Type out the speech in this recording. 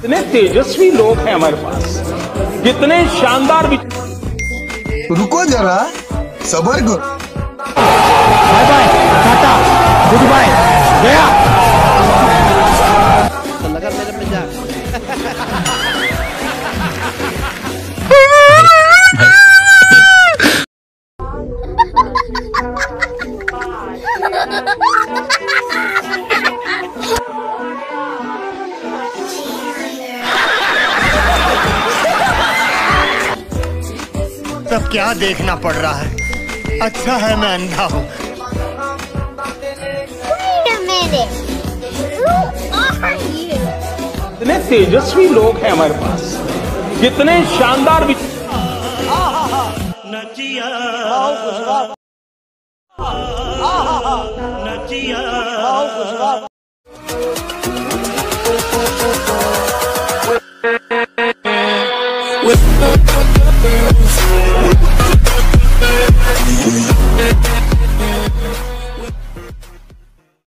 इतने तेजस्वी लोग हैं हमारे पास, कितने शानदार विचार। रुको जरा, सबर करो। Bye bye, tata, good bye, गया। लगा मेरे मजाक। तब क्या देखना पड़ रहा है? अच्छा है मैं अंधा हूँ। इतने तेजस्वी लोग हैं हमारे पास, कितने शानदार विचार।